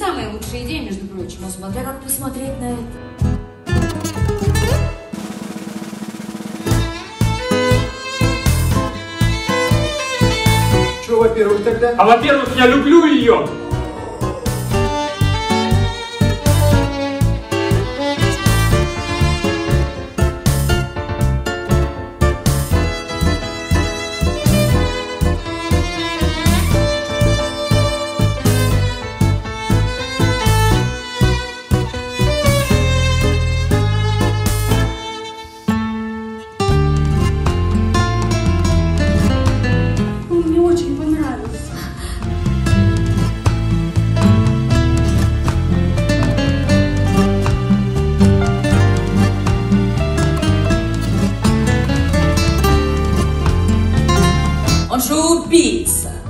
самая лучшая идея, между прочим. Но смотря как посмотреть на это. Что, во-первых, тогда? А во-первых, я люблю ее! Он же убийца.